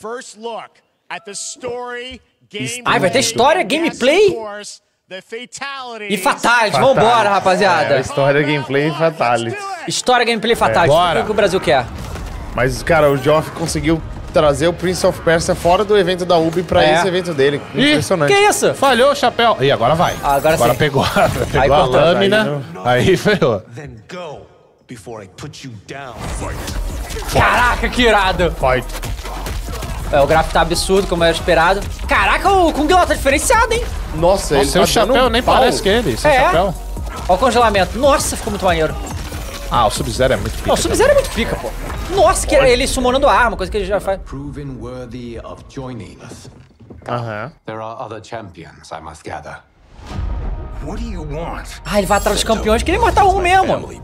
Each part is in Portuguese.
first look at the story, gameplay, ai, vai ter história, gameplay e Fatalities. Vambora, rapaziada. É, história, gameplay e Fatalities. História, gameplay e Fatalities. É, tudo que o Brasil quer. Mas, cara, o Geoff conseguiu trazer o Prince of Persia fora do evento da Ubi pra esse evento dele. Impressionante. Que isso? Falhou o chapéu. E agora vai. Ah, agora sim. Pegou, pegou a lâmina. Aí ferrou. Caraca, que irado. Fight. É, o gráfico tá absurdo, como era esperado. Caraca, o Kung Lao tá diferenciado, hein? Nossa, ele tá chapéu nem parece que ele, seu chapéu. Olha o congelamento. Nossa, ficou muito maneiro. Ah, o Sub-Zero é muito pica. Não, o Sub-Zero é muito pica, pô. Nossa, que ele summonando a arma, coisa que ele já faz. Aham. Ah, ele vai atrás dos campeões que nem matar um mesmo.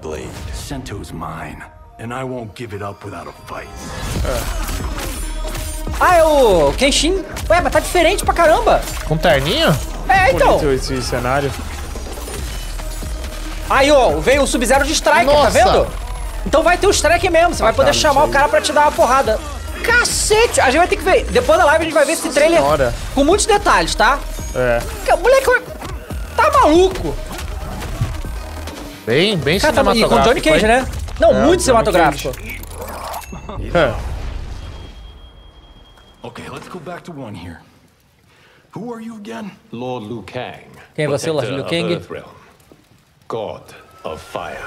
Ah, é o Kenshin. Ué, mas tá diferente pra caramba. Com terninho? É, então. Bonito esse cenário. Aí, ó, veio o Sub-Zero de Striker, tá vendo? Então vai ter o Striker mesmo, você vai poder chamar o cara pra te dar uma porrada. Cacete! A gente vai ter que ver, depois da live a gente vai ver esse trailer com muitos detalhes, tá? É. Moleque, tá maluco. Bem cinematográfico. E com Johnny Cage, né? Não, é, muito cinematográfico. Ok, vamos voltar para um aqui. Quem é você again? Lord Liu Kang. Quem é você, Lord Liu Kang? God of Fire.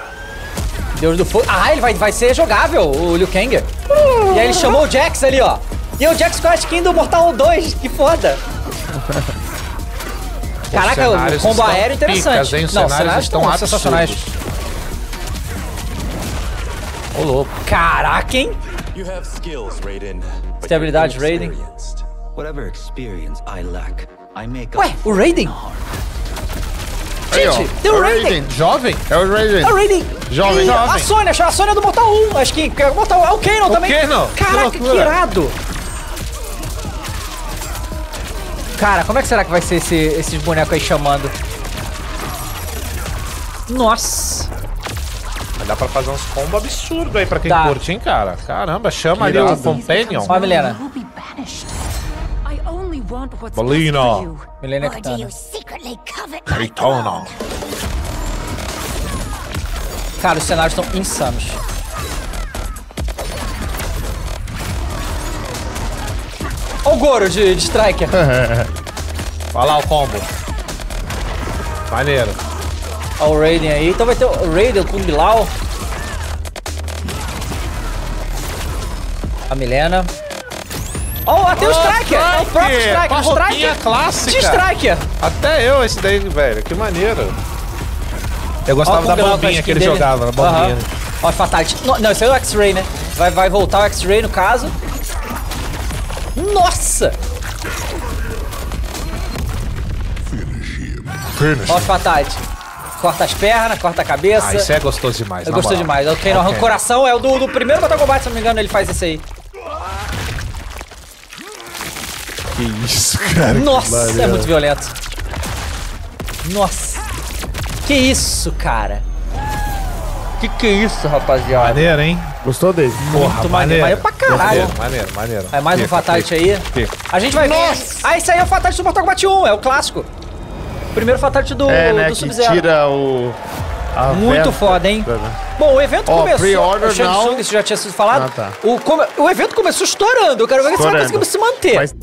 Deus do fogo. Ah, ele vai ser jogável, o Liu Kang. E aí ele chamou o Jax ali, ó. E o Jax com a skin do Mortal 2, que foda. Caraca, o combo aéreo interessante. Picas, não, os cenários estão sensacionais. Ô, louco. Caraca, hein? Estabilidade, Raiden. Ué, o Raiden? Gente, tem o Raiden. Jovem? É o Raiden. É o Raiden. Jovem, jovem. A Sônia do Mortal 1, acho que é o Mortal 1. É o Kano também. Kano. Caraca, que irado. Cara, como é que será que vai ser esses bonecos aí chamando? Nossa. Dá pra fazer uns combos absurdos aí pra quem curte, hein, cara? Caramba, chama ali o Companion. Ó, Mileena. Mileena Kitana. Cara, os cenários estão insanos. Olha o Goro de Striker. Olha lá o combo. Maneiro. Olha o Raiden aí. Então vai ter o Raiden, o Kung Lao. A Mileena. Oh, até o Striker! É o próprio Striker. Uma roupinha clássica. De Striker. Até eu esse daí, velho. Que maneiro. Eu gostava da bombinha que ele jogava. Na bombinha. Ó, Fatality. Não, esse é o X-Ray, né? Vai voltar o X-Ray, no caso. Nossa! Ó, Fatality. Corta as pernas, corta a cabeça. Ah, isso é gostoso demais. É gostoso demais. Ok, o coração é o do primeiro Mortal Kombat, se não me engano, ele faz esse aí. Que isso, cara. Nossa, é muito violento. Nossa. Que isso, cara. Que é isso, rapaziada? Maneiro, hein? Gostou dele? Muito maneiro pra caralho. Maneiro. É mais um Fatality aí. A gente vai ver. Ah, esse aí é o Fatality do Mortal Kombat 1, é o clássico. Primeiro Fatality do Sub-Zero. Tira o... Muito foda, hein? Bom, o evento começou... O Shang Tsung, isso já tinha sido falado. O evento começou estourando. Eu quero ver se vai conseguir se manter. Mas...